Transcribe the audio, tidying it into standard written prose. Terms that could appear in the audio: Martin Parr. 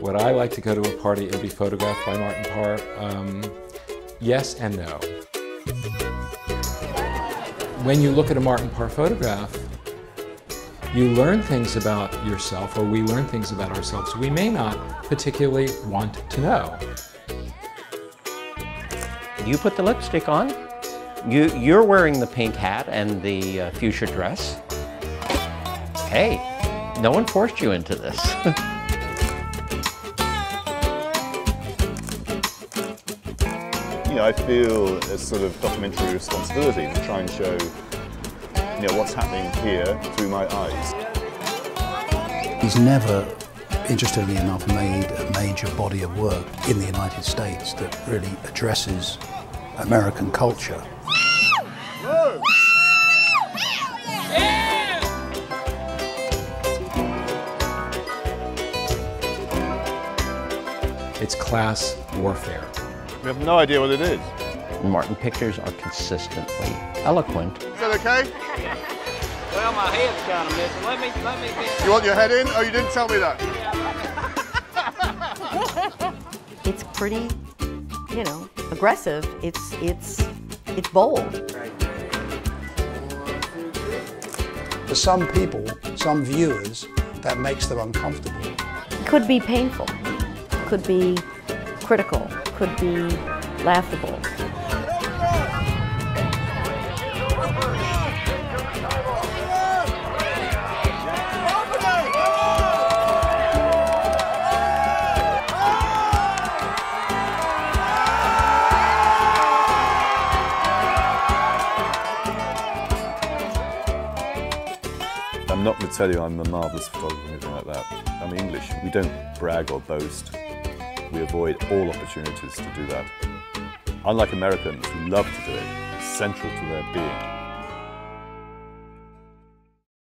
Would I like to go to a party and be photographed by Martin Parr? Yes and no. When you look at a Martin Parr photograph, you learn things about yourself, or we learn things about ourselves we may not particularly want to know. You put the lipstick on, you're wearing the pink hat and the fuchsia dress. Hey, no one forced you into this. I feel a sort of documentary responsibility to try and show, what's happening here through my eyes. He's never, interestingly enough, made a major body of work in the United States that really addresses American culture. Whoa. Yeah. It's class warfare. We have no idea what it is. Martin pictures are consistently eloquent. Is that okay? Well, my head's kind of missing. Let me get... You want your head in? Oh, you didn't tell me that. It's pretty, aggressive. It's bold. For some people, some viewers, that makes them uncomfortable. It could be painful. It could be critical. Could be laughable. I'm not going to tell you I'm a marvellous photographer or anything like that. I'm English. We don't brag or boast. We avoid all opportunities to do that. Unlike Americans, who love to do it, it's central to their being.